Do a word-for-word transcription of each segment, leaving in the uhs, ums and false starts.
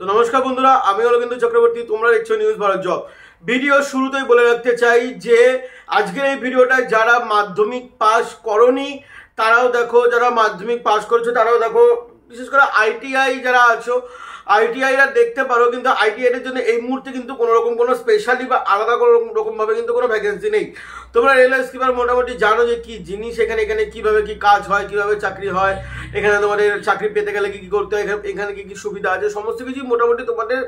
তো নমস্কার বন্ধুরা, আমি অলকেন্দ্র চক্রবর্তী, তোমরা দেখছো নিউজ ভারত জব। ভিডিও শুরুতেই বলে রাখতে চাই যে আজকের এই ভিডিওটায় যারা মাধ্যমিক পাস করনি তারাও দেখো, যারা মাধ্যমিক পাস করেছো তারাও দেখো, বিশেষ করে আইটিআই যারা আছো আইটিআইরা দেখতে পারো। কিন্তু আইটিআইয়ের জন্য এই মুহূর্তে কিন্তু কোনোরকম কোনো স্পেশালি বা আলাদা কোনো রকমভাবে কিন্তু কোনো ভ্যাকেন্সি নেই। তোমরা রেলওয়ে স্কিপার মোটামুটি জানো যে কী জিনিস, এখানে এখানে কীভাবে কী কাজ হয়, কীভাবে চাকরি হয়, এখানে তোমাদের চাকরি পেতে গেলে কী কী করতে হয়, এখানে কী কী সুবিধা আছে, সমস্ত কিছুই মোটামুটি তোমাদের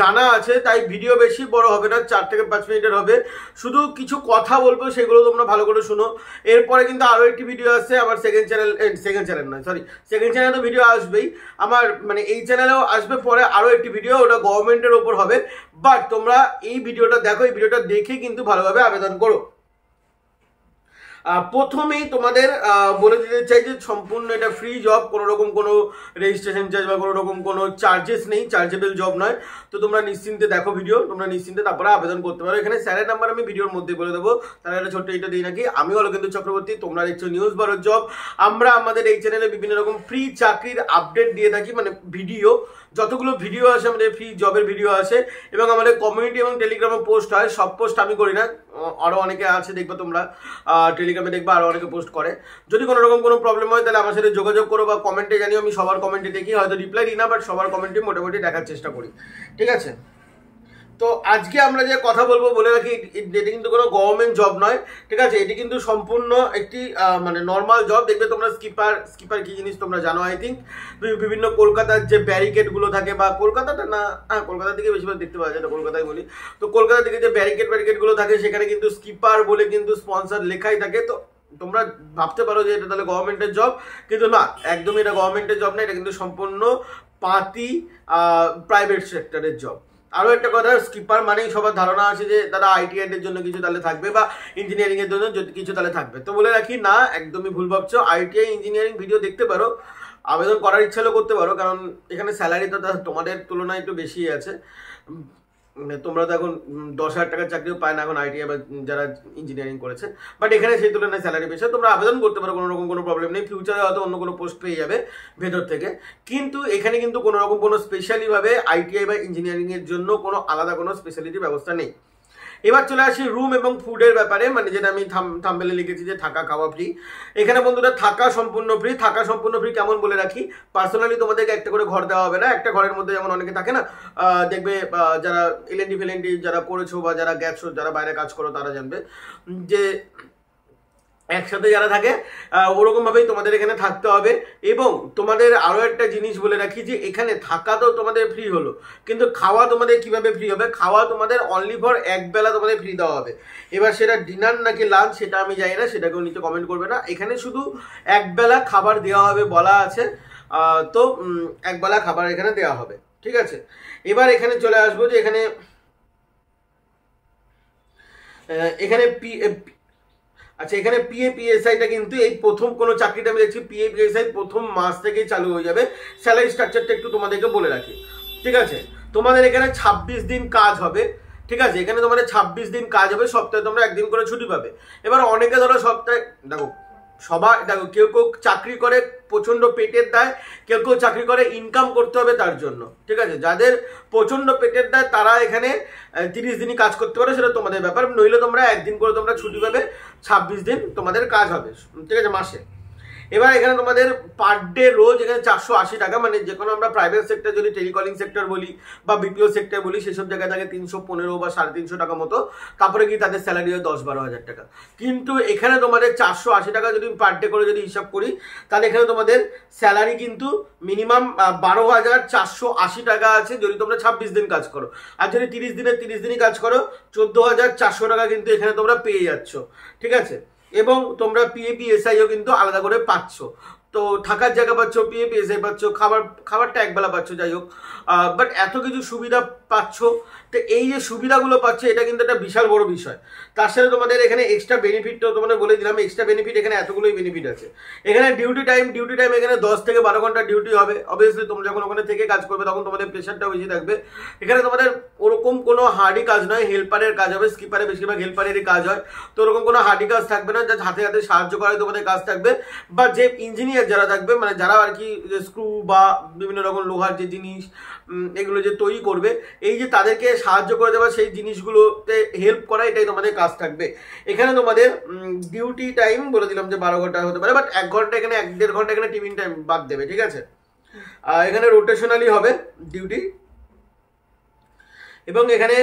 জানা আছে। তাই ভিডিও বেশি বড় হবে না, চার থেকে পাঁচ মিনিটের হবে। শুধু কিছু কথা বলবো, সেগুলো তোমরা ভালো করে শোনো। এরপরে কিন্তু আরও একটি ভিডিও আসছে আমার সেকেন্ড চ্যানেল, সেকেন্ড চ্যানেল নয় সরি সেকেন্ড চ্যানেলেও ভিডিও আসবেই, আমার মানে এই চ্যানেলেও আসবে পরে আরও একটি ভিডিও, ওটা গভর্নমেন্টের ওপর হবে। বাট তোমরা এই ভিডিওটা দেখো, এই ভিডিওটা দেখে কিন্তু ভালোভাবে আবেদন করো। প্রথমেই তোমাদের বলে দিতে চাই যে সম্পূর্ণ এটা ফ্রি জব, কোনো রকম কোনো রেজিস্ট্রেশন চার্জ বা কোনো রকম কোনো চার্জেস নেই, চার্জেবল জব নয়। তো তোমরা নিশ্চিন্তে দেখো ভিডিও, তোমরা নিশ্চিন্তে তারপরে আবেদন করতে পারো। এখানে স্যারের নাম্বার আমি ভিডিওর মধ্যে বলে দেবো, তারা একটা ছোট্ট এটা দিই নাকি। আমি অলকেন্দ্র চক্রবর্তী, তোমরা দেখছো নিউজ ভারত জব। আমরা আমাদের এই চ্যানেলে বিভিন্ন রকম ফ্রি চাকরির আপডেট দিয়ে থাকি, মানে ভিডিও, যতগুলো ভিডিও আসে আমাদের ফ্রি জবের ভিডিও আসে, এবং আমাদের কমিউনিটি এবং টেলিগ্রামে পোস্ট হয়। সব পোস্ট আমি করি না, আরও অনেকে আছে দেখবে, তোমরা টেলিগ্রামে দেখবে আরও অনেকে পোস্ট করে। যদি কোনো রকম কোনো প্রবলেম হয় তাহলে আমার সাথে যোগাযোগ করো বা কমেন্টে জানিও। আমি সবার কমেন্টে দেখি, হয়তো রিপ্লাই দিই না, বাট সবার কমেন্টে মোটামুটি দেখার চেষ্টা করি, ঠিক আছে। তো আজকে আমরা যে কথা বলবো বলে রাখি, এটি কিন্তু কোনো গভর্নমেন্ট জব নয়, ঠিক আছে। এটি কিন্তু সম্পূর্ণ একটি মানে নর্মাল জব। দেখবে তোমরা স্কিপার, স্কিপার কী জিনিস তোমরা জানো আই থিঙ্ক। বিভিন্ন কলকাতার যে ব্যারিকেডগুলো থাকে, বা কলকাতাটা না, হ্যাঁ কলকাতার দিকে বেশিরভাগ দেখতে পাওয়া যায়, এটা কলকাতায় বলি। তো কলকাতার দিকে যে ব্যারিকেড ব্যারিকেডগুলো থাকে সেখানে কিন্তু স্কিপার বলে কিন্তু স্পন্সার লেখাই থাকে। তো তোমরা ভাবতে পারো যে এটা তাহলে গভর্নমেন্টের জব, কিন্তু না, একদমই এটা গভর্নমেন্টের জব না, এটা কিন্তু সম্পূর্ণ পাতি প্রাইভেট সেক্টরের জব। আরও একটা কথা, স্কিপার মানেই সবার ধারণা আছে যে তারা আইটিআইয়ের জন্য কিছু তাহলে থাকবে বা ইঞ্জিনিয়ারিংয়ের জন্য কিছু তাহলে থাকবে। তো বলে রাখি, না, একদমই ভুল ভাবছো। আইটিআই ইঞ্জিনিয়ারিং ভিডিও দেখতে পারো, আবেদন করার ইচ্ছা হলে করতে পারো, কারণ এখানে স্যালারি তো তোমাদের তুলনায় একটু বেশি আছে। তোমরা তো এখন দশ হাজার টাকার চাকরিও পায় না এখন আইটিআই বা যারা ইঞ্জিনিয়ারিং করেছে, বাট এখানে সেই তুলনায় স্যালারি বেশি। তোমরা আবেদন করতে পারো, কোনো রকম কোনো প্রবলেম নেই। ফিউচারে হয়তো অন্য কোনো পোস্ট পেয়ে যাবে ভেতর থেকে, কিন্তু এখানে কিন্তু কোনো রকম কোনো স্পেশালিভাবে আইটিআই বা ইঞ্জিনিয়ারিংয়ের জন্য কোনো আলাদা কোনো স্পেশালিটির ব্যবস্থা নেই। এবার চলে আসি রুম এবং ফুডের ব্যাপারে, মানে যেটা আমি থাম থাম্বেলে লিখেছি যে থাকা খাওয়া ফ্রি। এখানে বন্ধুরা থাকা সম্পূর্ণ ফ্রি। থাকা সম্পূর্ণ ফ্রি কেমন বলে রাখি, পার্সোনালি তোমাদেরকে একটা করে ঘর দেওয়া হবে না। একটা ঘরের মধ্যে যেমন অনেকে থাকে না, দেখবে যারা এলএনডি ফেলেনডি যারা করেছো বা যারা গ্যাপশো যারা বাইরে কাজ করো তারা জানবে যে একসাথে যারা থাকে ওরকমভাবেই তোমাদের এখানে থাকতে হবে। এবং তোমাদের আরও একটা জিনিস বলে রাখি যে এখানে থাকা তো তোমাদের ফ্রি হলো, কিন্তু খাওয়া তোমাদের কিভাবে ফ্রি হবে? খাওয়া তোমাদের অনলি ফর একবেলা তোমাদের ফ্রি দেওয়া হবে। এবার সেটা ডিনার নাকি লাঞ্চ সেটা আমি জানি না, সেটাকেও নিচে কমেন্ট করবে না। এখানে শুধু একবেলা খাবার দেওয়া হবে বলা আছে, তো একবেলা খাবার এখানে দেওয়া হবে, ঠিক আছে। এবার এখানে চলে আসবো যে এখানে এখানে পি আচ্ছা এখানে পিএপিএসআইটা কিন্তু এই প্রথম কোনো চাকরিটা আমি দেখছি পিএপিএসআই প্রথম মাস থেকেই চালু হয়ে যাবে। স্যালারি স্ট্রাকচারটা একটু তোমাদেরকে বলে রাখি, ঠিক আছে। তোমাদের এখানে ছাব্বিশ দিন কাজ হবে, ঠিক আছে। এখানে তোমাদের ছাব্বিশ দিন কাজ হবে, সপ্তাহে তোমরা একদিন করে ছুটি পাবে। এবার অনেকে ধরো সপ্তাহে, দেখো সবাই, দেখো কেউ কেউ চাকরি করে প্রচণ্ড পেটের দায়, কেউ কেউ চাকরি করে ইনকাম করতে হবে তার জন্য, ঠিক আছে। যাদের প্রচণ্ড পেটের দায় তারা এখানে তিরিশ দিনই কাজ করতে পারে, সেটা তোমাদের ব্যাপার। নইলে তোমরা একদিন করে তোমরা ছুটি পাবে, ছাব্বিশ দিন তোমাদের কাজ হবে, ঠিক আছে, মাসে। এবার এখানে তোমাদের পার ডে রোজ এখানে চারশো আশি টাকা, মানে যে কোনো আমরা প্রাইভেট সেক্টর যদি টেলিকলিং সেক্টর বলি বা বিপিও সেক্টর বলি সেসব জায়গায় থাকে তিনশো পনেরো বা সাড়ে তিনশো টাকা মতো, তারপরে কি তাদের স্যালারি হয় দশ বারো হাজার টাকা। কিন্তু এখানে তোমাদের চারশো আশি টাকা যদি পার ডে করে যদি হিসাব করি, তাহলে এখানে তোমাদের স্যালারি কিন্তু মিনিমাম বারো হাজার চারশো আশি টাকা আছে যদি তোমরা ছাব্বিশ দিন কাজ করো। আর যদি তিরিশ দিনের তিরিশ দিনই কাজ করো চোদ্দো হাজার চারশো টাকা কিন্তু এখানে তোমরা পেয়ে যাচ্ছ, ঠিক আছে। এবং তোমরা পিএপিএসআইও কিন্তু আলাদা করে পাচ্ছ। তো থাকার জায়গা পাচ্ছ, পিএপিএসআই পাচ্ছ, খাবার খাবারটা একবেলা পাচ্ছ, যাই হোক, বাট এত কিছু সুবিধা পাচ্ছ। তো এই যে সুবিধাগুলো পাচ্ছ এটা কিন্তু একটা বিশাল বড় বিষয়। তার সাথে তোমাদের এখানে এক্সট্রা বেনিফিটটাও তোমাদের বলে দিলাম, এক্সট্রা বেনিফিট এখানে এতগুলোই বেনিফিট আছে। এখানে ডিউটি টাইম, ডিউটি টাইম এখানে দশ থেকে বারো ঘন্টা ডিউটি হবে। অবভিয়াসলি তোমরা যখন ওখানে থেকে কাজ করবে তখন তোমাদের প্রেশারটাও বেশি থাকবে। এখানে তোমাদের ওরকম কোনো হার্ডি কাজ নয়, হেল্পারের কাজ হবে। স্কিপারে বেশিরভাগ হেল্পারেরই কাজ হয়, তো ওরকম কোনো হার্ডি কাজ থাকবে না, যা হাতে হাতে সাহায্য করে তোমাদের কাজ থাকবে। বা যে ইঞ্জিনিয়ার ইঞ্জিনিয়ার যারা থাকবে, মানে যারা আর কি স্ক্রু বা বিভিন্ন রকম লোহার যে জিনিস এগুলো যে তৈরি করবে, এই যে তাদেরকে সাহায্য করে দেওয়া, সেই জিনিসগুলোতে হেল্প করা, এটাই তোমাদের কাজ থাকবে। এখানে তোমাদের ডিউটি টাইম বলে দিলাম যে বারো ঘন্টা হতে পারে, বাট এক ঘন্টা এখানে এক দেড় ঘন্টা এখানে টিফিন টাইম বাদ দেবে, ঠিক আছে। আর এখানে রোটেশনালি হবে ডিউটি, এবং এখানে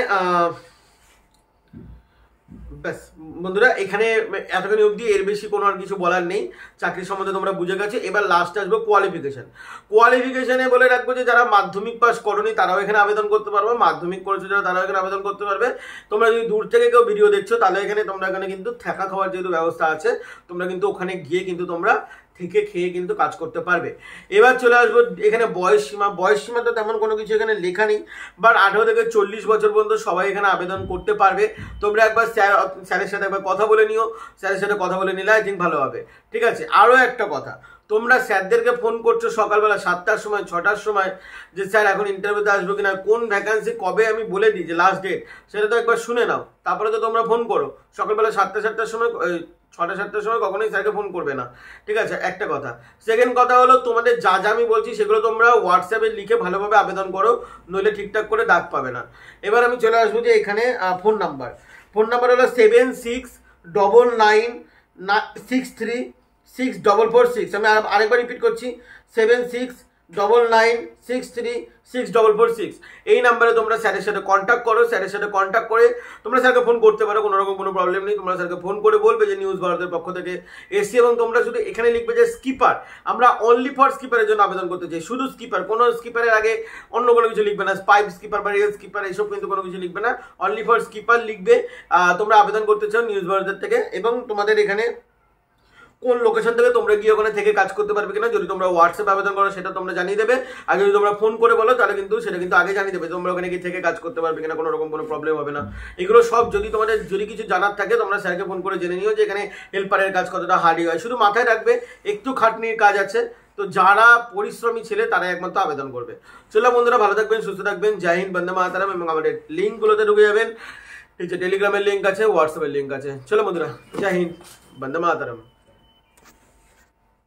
ব্যাস বন্ধুরা, এখানে এতখানি অবধি, এর বেশি কোনো আর কিছু বলার নেই। চাকরি সম্বন্ধে তোমরা বুঝে গেছো। এবার লাস্ট আসবে কোয়ালিফিকেশান। কোয়ালিফিকেশানে বলে রাখবো যে যারা মাধ্যমিক পাস করোনি তারাও এখানে আবেদন করতে পারবে, মাধ্যমিক করেছো যারা তারাও এখানে আবেদন করতে পারবে। তোমরা যদি দূর থেকে কেউ ভিডিও দেখছো তাহলে এখানে তোমরা এখানে কিন্তু থাকা খাওয়ার যেহেতু ব্যবস্থা আছে, তোমরা কিন্তু ওখানে গিয়ে কিন্তু তোমরা থেকে খেয়ে কিন্তু কাজ করতে পারবে। এবার চলে আসবো এখানে বয়স সীমা। বয়স সীমা তো তেমন কোনো কিছু এখানে লেখা নেই, বাট আঠেরো থেকে চল্লিশ বছর পর্যন্ত সবাই এখানে আবেদন করতে পারবে। তোমরা একবার স্যার স্যারের সাথে একবার কথা বলে নিও, স্যারের সাথে কথা বলে নিলে আই থিঙ্ক ভালো হবে, ঠিক আছে। আরও একটা কথা, তোমরা স্যারদেরকে ফোন করছো সকালবেলা সাতটার সময় ছটার সময় যে স্যার এখন ইন্টারভিউতে আসবো কিনা, কোন ভ্যাকান্সি কবে আমি বলে দিই যে লাস্ট ডেট, সেটা তো একবার শুনে নাও, তারপরে তো তোমরা ফোন করো। সকালবেলা সাতটা সাতটার সময় ছটা সাতটার সময় কখনোই স্যারকে ফোন করবে না, ঠিক আছে, একটা কথা। সেকেন্ড কথা হলো, তোমাদের যা যা আমি বলছি সেগুলো তোমরা হোয়াটসঅ্যাপে লিখে ভালোভাবে আবেদন করো, নইলে ঠিকঠাক করে ডাক পাবে না। এবার আমি চলে আসবো যে এখানে ফোন নাম্বার। ফোন নাম্বার হলো seven six double nine six three six double four six. আমি আরেকবার রিপিট করছি, seven six double nine six three six double four six. এই নাম্বারে তোমরা স্যারের সাথে কন্ট্যাক্ট করো। স্যারের সাথে কন্ট্যাক্ট করে তোমরা স্যারকে ফোন করতে পারো, কোনো রকম কোনো প্রবলেম নেই। তোমরা স্যারকে ফোন করে বলবে যে নিউজ ভারতের পক্ষ থেকে এসি, এবং তোমরা শুধু এখানে লিখবে যে স্কিপার, আমরা অনলি ফর স্কিপারের জন্য আবেদন করতে চাই, শুধু স্কিপার, কোনো স্কিপারের আগে অন্য কোনো কিছু লিখবে না, পাইপ স্কিপার বা রেল স্কিপার এইসব কিন্তু কোনো কিছু লিখবে না, অনলি ফর স্কিপার লিখবে। তোমরা আবেদন করতে চাও নিউজ ভারতের থেকে, এবং তোমাদের এখানে কোন লোকেশন থেকে তোমরা গিয়ে ওখানে থেকে কাজ করতে পারবে কিনা, যদি তোমরা হোয়াটসঅ্যাপ আবেদন করো সেটা তোমরা জানিয়ে দেবে, আর যদি তোমরা ফোন করে বলো তাহলে কিন্তু সেটা কিন্তু আগে জানিয়ে দেবে, তোমরা ওখানে গিয়ে থেকে কাজ করতে পারবে কিনা, কোনো রকম কোনো প্রবলেম হবে না। এগুলো সব যদি তোমাদের যদি কিছু জানার থাকে তোমরা স্যারকে ফোন করে জেনে নিও যে এখানে হেল্পারের কাজ কতটা হার্ডি হয়। শুধু মাথায় রাখবে একটু খাটনির কাজ আছে, তো যারা পরিশ্রমী ছেলে তারাই একমাত্র আবেদন করবে। চলো বন্ধুরা, ভালো থাকবেন, সুস্থ থাকবেন, জয় হিন্দ, বন্দে মাতারাম। এবং আমাদের লিঙ্কগুলোতে ঢুকে যাবেন, ঠিক আছে, টেলিগ্রামের লিঙ্ক আছে, হোয়াটসঅ্যাপের লিঙ্ক আছে। চলো বন্ধুরা, জয় হিন্দ, বন্দে মাতারাম।